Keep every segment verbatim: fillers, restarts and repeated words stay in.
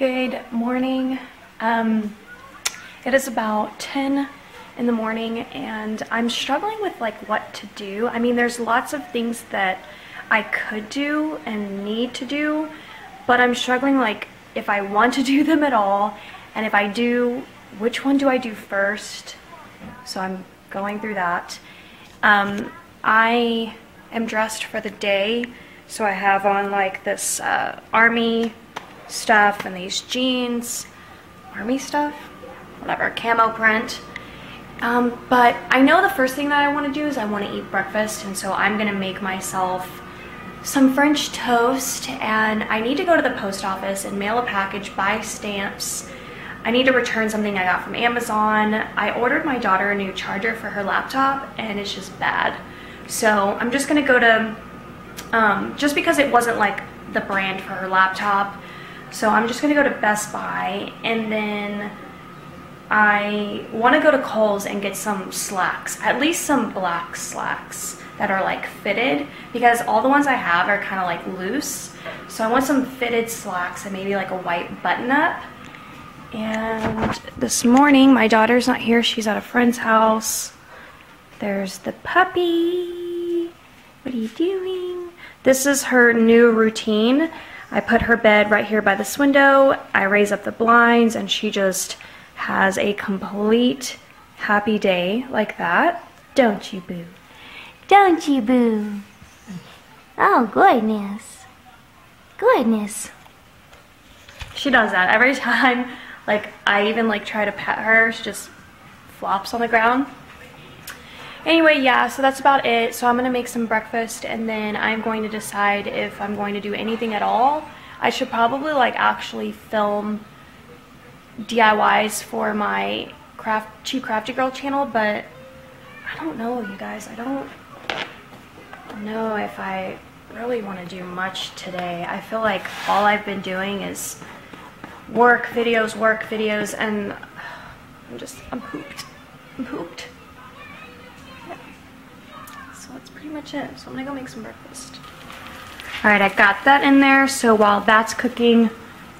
Good morning. Um, it is about ten in the morning and I'm struggling with like what to do. I mean, there's lots of things that I could do and need to do, but I'm struggling like if I want to do them at all, and if I do, which one do I do first? So I'm going through that. Um, I am dressed for the day, so I have on like this uh, army stuff and these jeans, army stuff, whatever, camo print. Um, but I know the first thing that I want to do is I want to eat breakfast, and so I'm gonna make myself some French toast, and I need to go to the post office and mail a package, buy stamps. I need to return something I got from Amazon. I ordered my daughter a new charger for her laptop and it's just bad. So I'm just gonna go to, um, just because it wasn't like the brand for her laptop, so I'm just gonna go to Best Buy, and then I wanna go to Kohl's and get some slacks, at least some black slacks that are like fitted, because all the ones I have are kinda like loose. So I want some fitted slacks and maybe like a white button up. And this morning, my daughter's not here, she's at a friend's house. There's the puppy. What are you doing? This is her new routine. I put her bed right here by this window, I raise up the blinds, and she just has a complete happy day like that. Don't you, boo? Don't you, boo? Oh, goodness. Goodness. She does that every time. Like, I even like try to pet her, she just flops on the ground. Anyway, yeah, so that's about it. So I'm gonna make some breakfast, and then I'm going to decide if I'm going to do anything at all. I should probably like actually film D I Ys for my craft, Cheap Crafty Girl channel, but I don't know, you guys. I don't know if I really want to do much today. I feel like all I've been doing is work videos, work videos, and I'm just, I'm pooped. I'm pooped. That's pretty much it. So I'm gonna go make some breakfast. All right, I got that in there. So while that's cooking,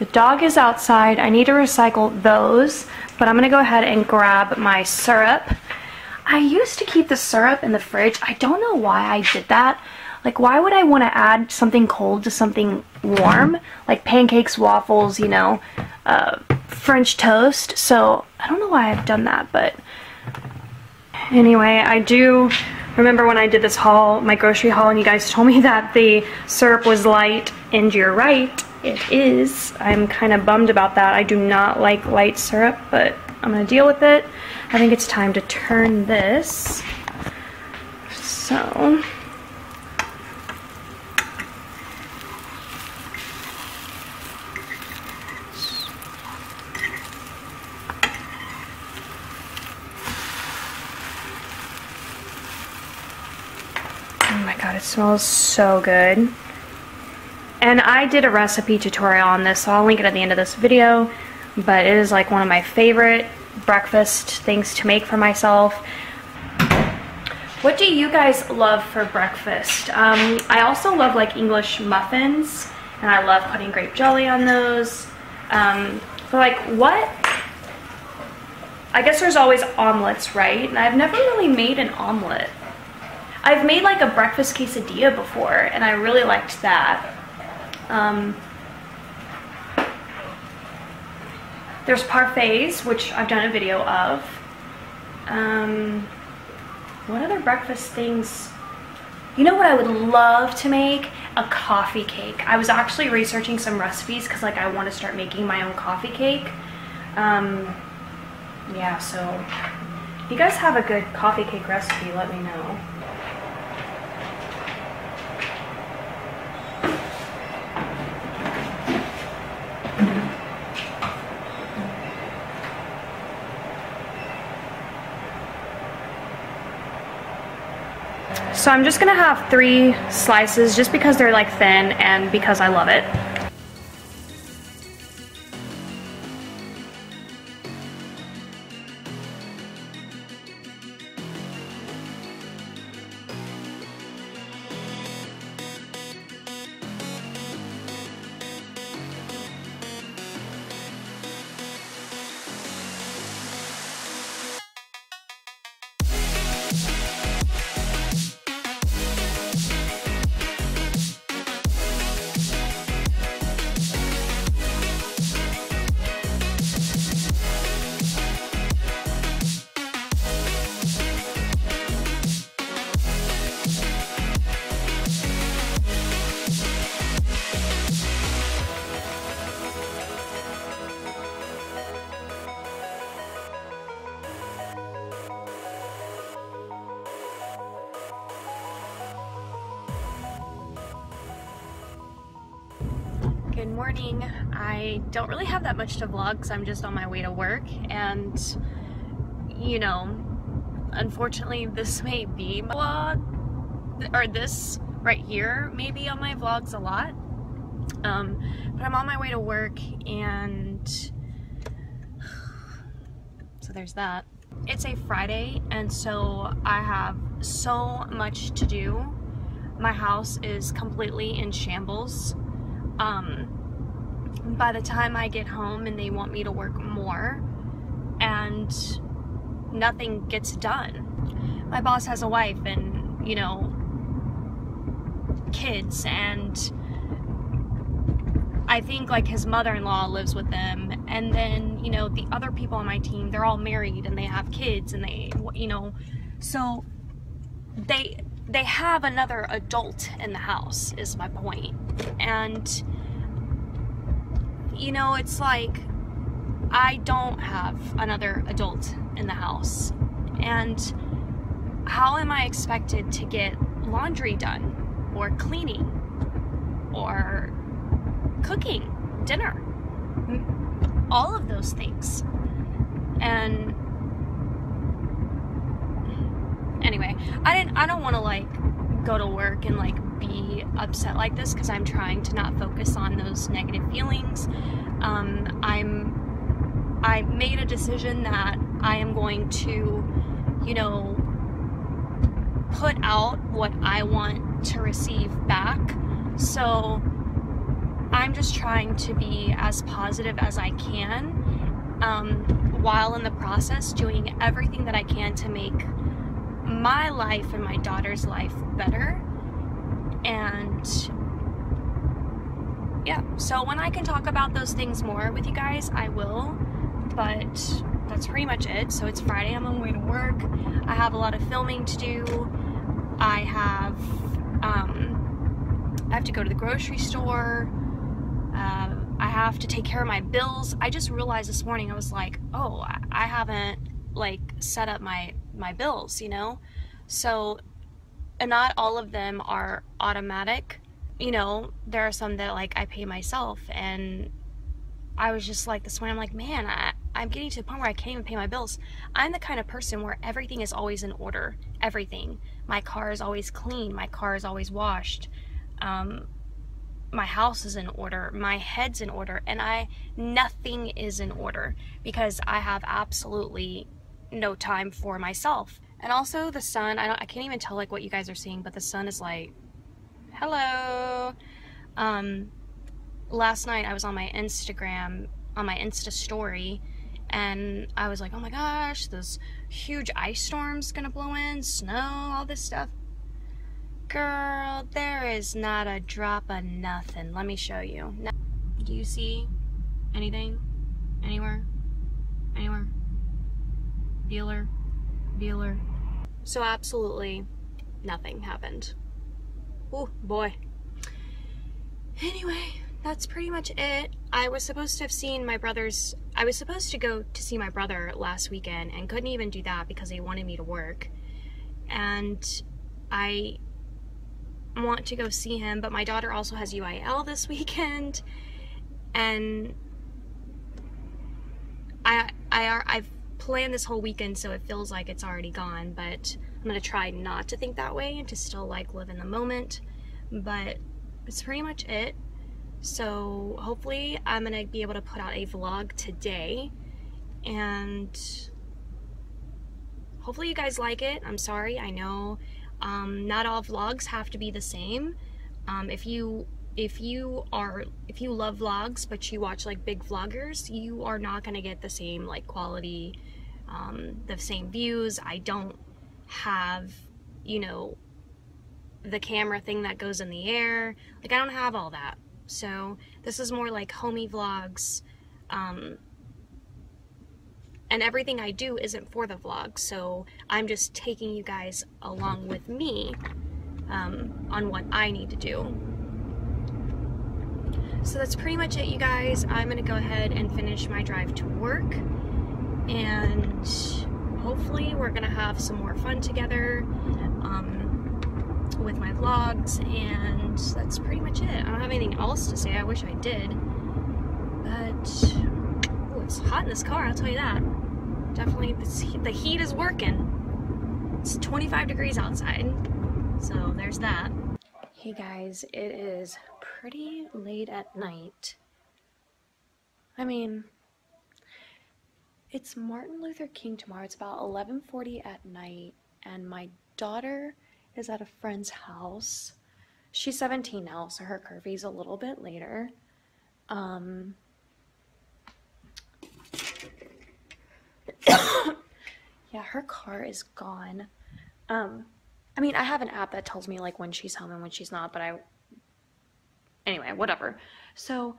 the dog is outside. I need to recycle those, but I'm gonna go ahead and grab my syrup. I used to keep the syrup in the fridge. I don't know why I did that. Like, why would I want to add something cold to something warm? Like pancakes, waffles, you know, uh, French toast. So I don't know why I've done that, but anyway, I do remember when I did this haul, my grocery haul, and you guys told me that the syrup was light, and you're right, it is. I'm kind of bummed about that. I do not like light syrup, but I'm gonna deal with it. I think it's time to turn this. So, it smells so good. And I did a recipe tutorial on this, so I'll link it at the end of this video, but it is like one of my favorite breakfast things to make for myself. What do you guys love for breakfast? Um, I also love like English muffins, and I love putting grape jelly on those. Um, but like what? I guess there's always omelets, right? And I've never really made an omelet. I've made like a breakfast quesadilla before, and I really liked that. Um, there's parfaits, which I've done a video of. Um, what other breakfast things? You know what I would love to make? A coffee cake. I was actually researching some recipes because like I want to start making my own coffee cake. Um, yeah, so if you guys have a good coffee cake recipe, let me know. So I'm just gonna have three slices just because they're like thin and because I love it. morning. I don't really have that much to vlog because I'm just on my way to work, and you know, unfortunately this may be my vlog, or this right here may be on my vlogs a lot, um, but I'm on my way to work, and so there's that. It's a Friday, and so I have so much to do. My house is completely in shambles. Um, by the time I get home, and they want me to work more, and nothing gets done. My boss has a wife and, you know, kids, and I think like his mother-in-law lives with them, and then, you know, the other people on my team, they're all married and they have kids, and they, you know, so they they have another adult in the house is my point. And you know, it's like I don't have another adult in the house, and how am I expected to get laundry done, or cleaning, or cooking dinner, all of those things? And anyway, I didn't I don't want to like go to work and like be upset like this, because I'm trying to not focus on those negative feelings. Um, I'm I made a decision that I am going to, you know, put out what I want to receive back. So I'm just trying to be as positive as I can, um, while in the process doing everything that I can to make my life and my daughter's life better. And yeah, so when I can talk about those things more with you guys, I will, but that's pretty much it. So it's Friday, I'm on my way to work. I have a lot of filming to do. I have, um, I have to go to the grocery store. Uh, I have to take care of my bills. I just realized this morning, I was like, oh, I haven't like set up my my bills, you know, so, and not all of them are automatic, you know, there are some that like I pay myself. And I was just like this morning, I'm like, man, I, I'm getting to the point where I can't even pay my bills. I'm the kind of person where everything is always in order, everything. My car is always clean, my car is always washed, um, my house is in order, my head's in order, and I, nothing is in order, because I have absolutely no time for myself. And also the sun, I, don't, I can't even tell like what you guys are seeing, but the sun is like, hello. Um, last night I was on my Instagram, on my Insta story, and I was like, oh my gosh, this huge ice storm's gonna blow in, snow, all this stuff. Girl, there is not a drop of nothing. Let me show you. Now, do you see anything? Anywhere? Anywhere? Bueller, Bueller. So absolutely nothing happened. Oh boy. Anyway, that's pretty much it. I was supposed to have seen my brother's, I was supposed to go to see my brother last weekend and couldn't even do that because they wanted me to work. And I want to go see him, but my daughter also has U I L this weekend. And I, I, I've planned this whole weekend, so it feels like it's already gone, but I'm gonna try not to think that way and to still like live in the moment. But it's pretty much it. So hopefully I'm gonna be able to put out a vlog today, and hopefully you guys like it. I'm sorry, I know um, not all vlogs have to be the same. Um, if you If you are, if you love vlogs, but you watch like big vloggers, you are not gonna get the same like quality, um, the same views. I don't have, you know, the camera thing that goes in the air. Like I don't have all that. So this is more like homey vlogs, um, and everything I do isn't for the vlog. So I'm just taking you guys along with me, um, on what I need to do. So that's pretty much it, you guys. I'm gonna go ahead and finish my drive to work, and hopefully we're gonna have some more fun together. Um, with my vlogs, and that's pretty much it. I don't have anything else to say. I wish I did, but ooh, it's hot in this car, I'll tell you that. Definitely this heat, the heat is working. It's twenty-five degrees outside, so there's that. Hey guys, it is pretty late at night. I mean, it's Martin Luther King tomorrow. It's about eleven forty at night, and my daughter is at a friend's house. She's seventeen now, so her curfew's a little bit later. Um, yeah, her car is gone. Um, I mean, I have an app that tells me like when she's home and when she's not, but I, anyway, whatever. So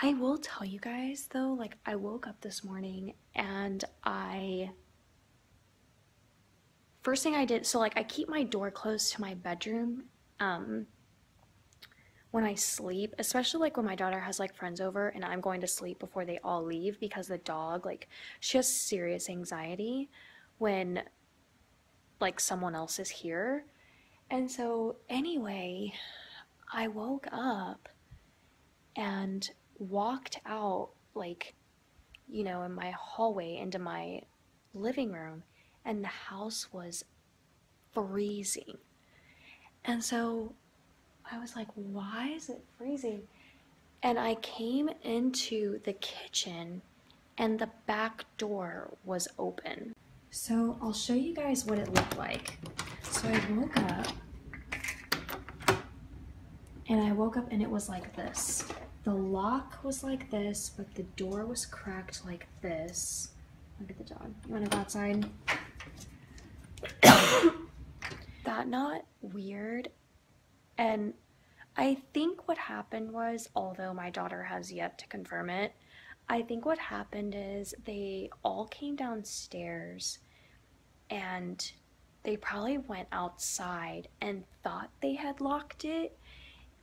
I will tell you guys though, like I woke up this morning and I, first thing I did, so like I keep my door closed to my bedroom um, when I sleep, especially like when my daughter has like friends over and I'm going to sleep before they all leave, because the dog, like she has serious anxiety when like someone else is here. And so anyway, I woke up and walked out, like, you know, in my hallway into my living room, and the house was freezing. And so I was like, why is it freezing? And I came into the kitchen and the back door was open. So I'll show you guys what it looked like. So I woke up and I woke up and it was like this. The lock was like this, but the door was cracked like this. Look at the dog. You wanna go outside? That not weird? And I think what happened was, although my daughter has yet to confirm it, I think what happened is they all came downstairs and they probably went outside and thought they had locked it.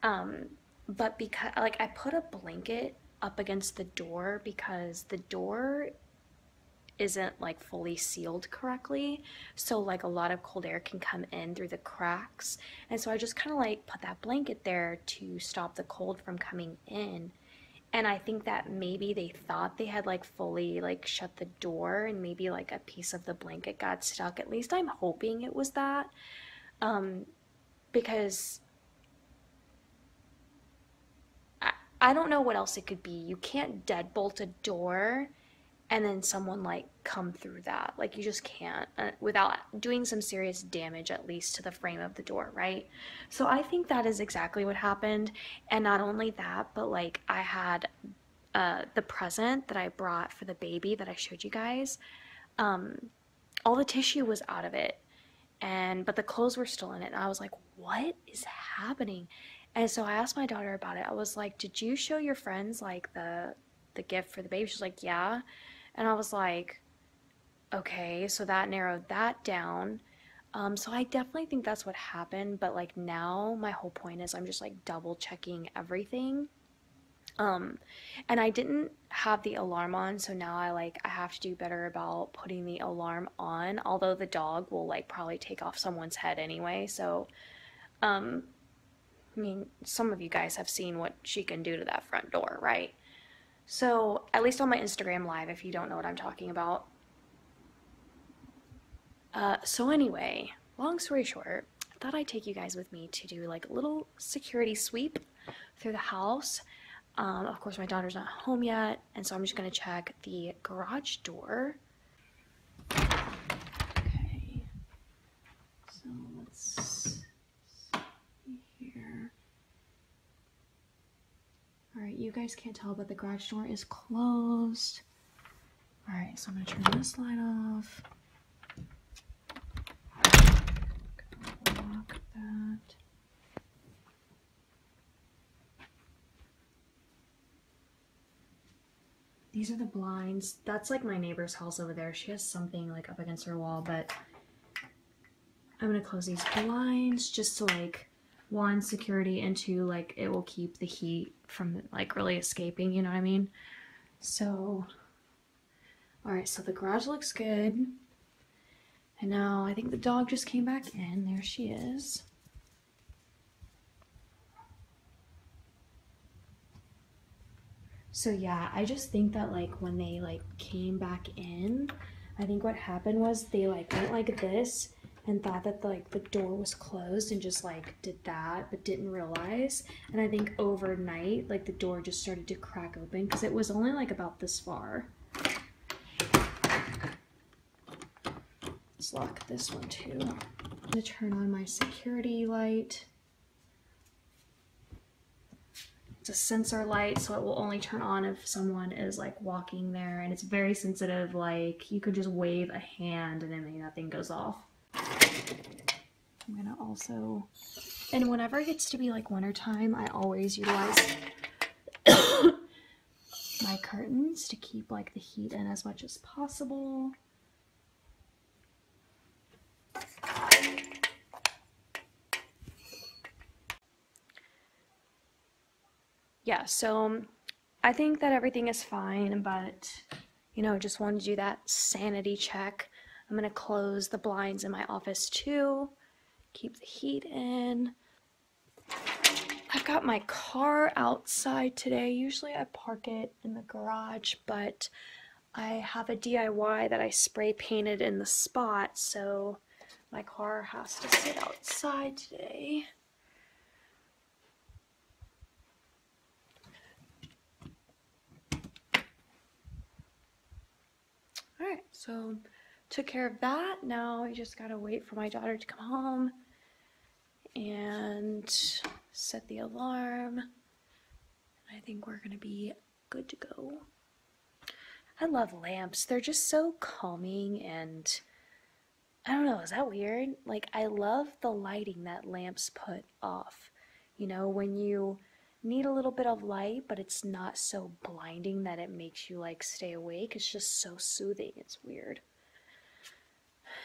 Um, But because, like, I put a blanket up against the door because the door isn't, like, fully sealed correctly. So, like, a lot of cold air can come in through the cracks. And so I just kind of, like, put that blanket there to stop the cold from coming in. And I think that maybe they thought they had, like, fully, like, shut the door. And maybe, like, a piece of the blanket got stuck. At least I'm hoping it was that. Um, because I don't know what else it could be. You can't deadbolt a door and then someone like come through that. Like you just can't uh, without doing some serious damage, at least to the frame of the door, right? So I think that is exactly what happened. And not only that, but like I had uh, the present that I brought for the baby that I showed you guys. Um, all the tissue was out of it, and but the clothes were still in it. And I was like, what is happening? And so I asked my daughter about it. I was like, did you show your friends like the the gift for the baby? She's like, yeah. And I was like, okay, so that narrowed that down. Um, so I definitely think that's what happened. But like now my whole point is I'm just like double checking everything. Um, and I didn't have the alarm on. So now I like, I have to do better about putting the alarm on, although the dog will like probably take off someone's head anyway. So, um, I mean, some of you guys have seen what she can do to that front door, right? So, at least on my Instagram live, if you don't know what I'm talking about. Uh, so anyway, long story short, I thought I'd take you guys with me to do like a little security sweep through the house. Um, of course, my daughter's not home yet, and so I'm just gonna check the garage door. Okay, so let's Alright, you guys can't tell, but the garage door is closed. Alright, so I'm going to turn this light off. Lock that. These are the blinds. That's like my neighbor's house over there. She has something like up against her wall, but I'm going to close these blinds just to like, one, security, and two, like, it will keep the heat from, like, really escaping, you know what I mean? So, alright, so the garage looks good. And now I think the dog just came back in. There she is. So yeah, I just think that like when they like came back in, I think what happened was they like went like this and thought that the, like the door was closed and just like did that, but didn't realize. And I think overnight, like the door just started to crack open because it was only like about this far. Let's lock this one too. I'm gonna turn on my security light. It's a sensor light, so it will only turn on if someone is like walking there, and it's very sensitive. Like you could just wave a hand and then nothing goes off. I'm gonna also, and whenever it gets to be like winter time, I always utilize my curtains to keep like the heat in as much as possible. Yeah, so um, I think that everything is fine, but, you know, just wanted to do that sanity check. I'm gonna close the blinds in my office too, keep the heat in. I've got my car outside today. Usually I park it in the garage, but I have a D I Y that I spray painted in the spot, so my car has to sit outside today. Alright, so took care of that. Now I just gotta wait for my daughter to come home and set the alarm. I think we're gonna be good to go. I love lamps. They're just so calming, and I don't know, is that weird? Like, I love the lighting that lamps put off. You know, when you need a little bit of light, but it's not so blinding that it makes you like stay awake. It's just so soothing. It's weird.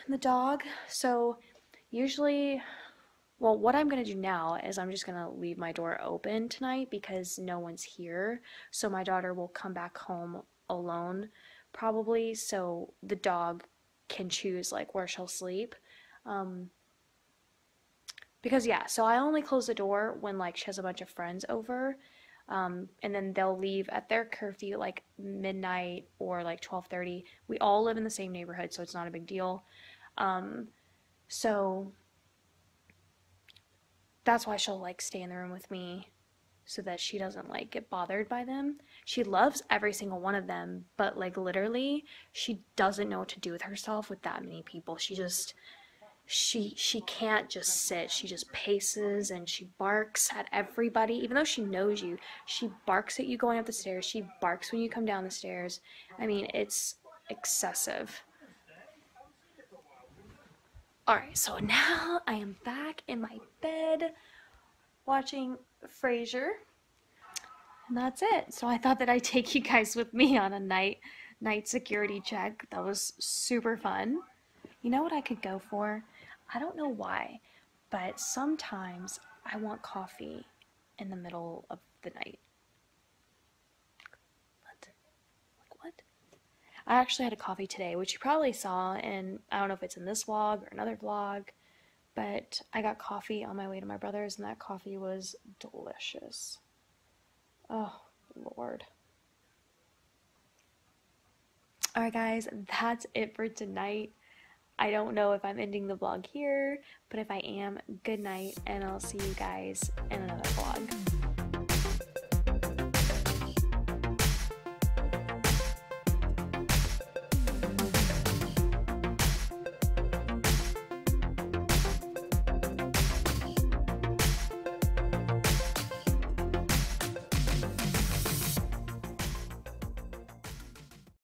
And the dog, so usually, well, what I'm gonna do now is I'm just gonna leave my door open tonight because no one's here, so my daughter will come back home alone probably, so the dog can choose like where she'll sleep. um Because yeah, so I only close the door when like she has a bunch of friends over, um, and then they'll leave at their curfew like midnight or like twelve thirty. We all live in the same neighborhood, so it's not a big deal. Um, so that's why she'll like stay in the room with me so that she doesn't like get bothered by them. She loves every single one of them, but like literally she doesn't know what to do with herself with that many people. She just... She she can't just sit. She just paces and she barks at everybody. Even though she knows you, she barks at you going up the stairs. She barks when you come down the stairs. I mean, it's excessive. Alright, so now I am back in my bed watching Frasier. And that's it. So I thought that I'd take you guys with me on a night night security check. That was super fun. You know what I could go for? I don't know why, but sometimes I want coffee in the middle of the night. What? Like what? I actually had a coffee today, which you probably saw, and I don't know if it's in this vlog or another vlog, but I got coffee on my way to my brother's, and that coffee was delicious. Oh, Lord. Alright guys, that's it for tonight. I don't know if I'm ending the vlog here, but if I am, good night, and I'll see you guys in another vlog.